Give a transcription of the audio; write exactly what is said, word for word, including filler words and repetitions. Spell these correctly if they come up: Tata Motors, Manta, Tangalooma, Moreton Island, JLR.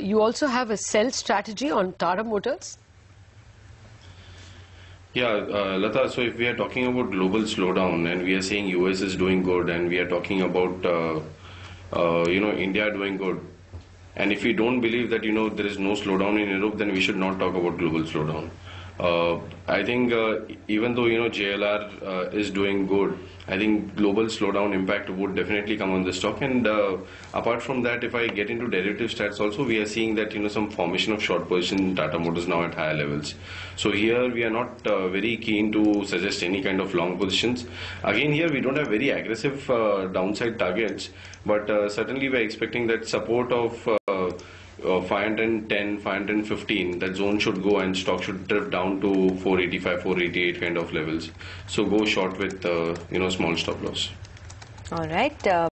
You also have a sell strategy on Tata Motors? Yeah, uh, Lata, so if we are talking about global slowdown and we are saying U S is doing good and we are talking about, uh, uh, you know, India doing good. And if we don't believe that, you know, there is no slowdown in Europe, then we should not talk about global slowdown. Uh, I think uh, even though, you know, J L R uh, is doing good, I think global slowdown impact would definitely come on the stock. And uh, apart from that, if I get into derivative stats also, we are seeing that, you know, some formation of short position in Tata Motors now at higher levels. So here we are not uh, very keen to suggest any kind of long positions. Again, here we don't have very aggressive uh, downside targets, but uh, certainly we are expecting that support of uh, Uh, five ten, five fifteen, that zone should go and stock should drift down to four eighty-five, four eighty-eight kind of levels. So go short with, uh, you know, small stop loss. All right. Uh